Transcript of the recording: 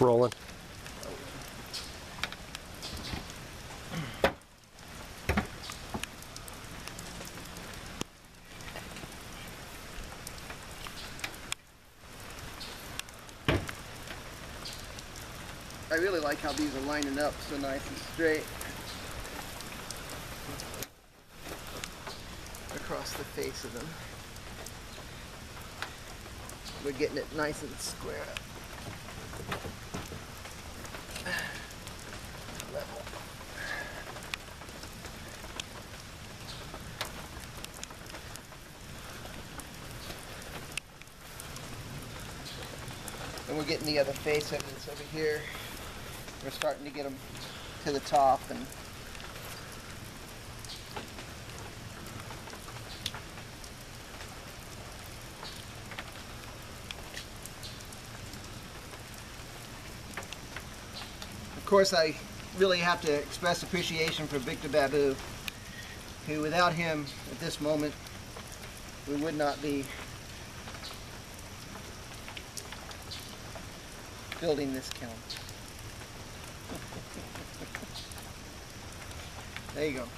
rolling. I really like how these are lining up so nice and straight across the face of them. We're getting it nice and square up. Level. And we're getting the other face of this over here. We're starting to get them to the top, and of course I really have to express appreciation for Victor Babu, who without him at this moment we would not be building this kiln. There you go.